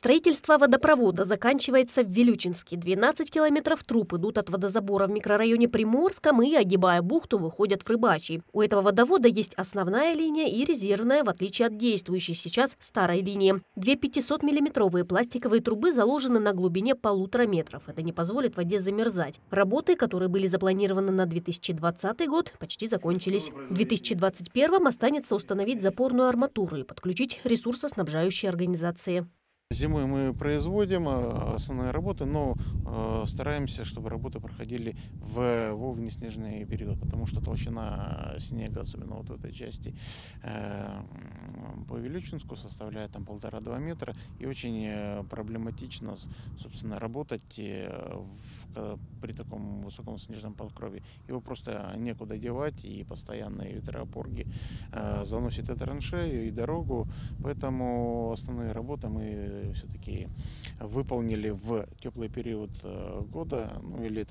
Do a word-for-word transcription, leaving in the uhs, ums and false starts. Строительство водопровода заканчивается в Вилючинске. двенадцать километров труб идут от водозабора в микрорайоне Приморском и, огибая бухту, выходят в Рыбачий. У этого водовода есть основная линия и резервная, в отличие от действующей сейчас старой линии. Две пятисотмиллиметровые пластиковые трубы заложены на глубине полутора метров. Это не позволит воде замерзать. Работы, которые были запланированы на две тысячи двадцатый год, почти закончились. В две тысячи двадцать первом останется установить запорную арматуру и подключить ресурсоснабжающие организации. Зимой мы производим основные работы, но стараемся, чтобы работы проходили в, в внеснежный период, потому что толщина снега, особенно вот в этой части по Вилючинску, составляет там полтора-два метра, и очень проблематично, собственно, работать в, при таком высоком снежном покрове. Его просто некуда девать, и постоянные ветропорги заносят и траншею, и дорогу, поэтому основные работы мы все-таки выполнили в теплый период года, ну или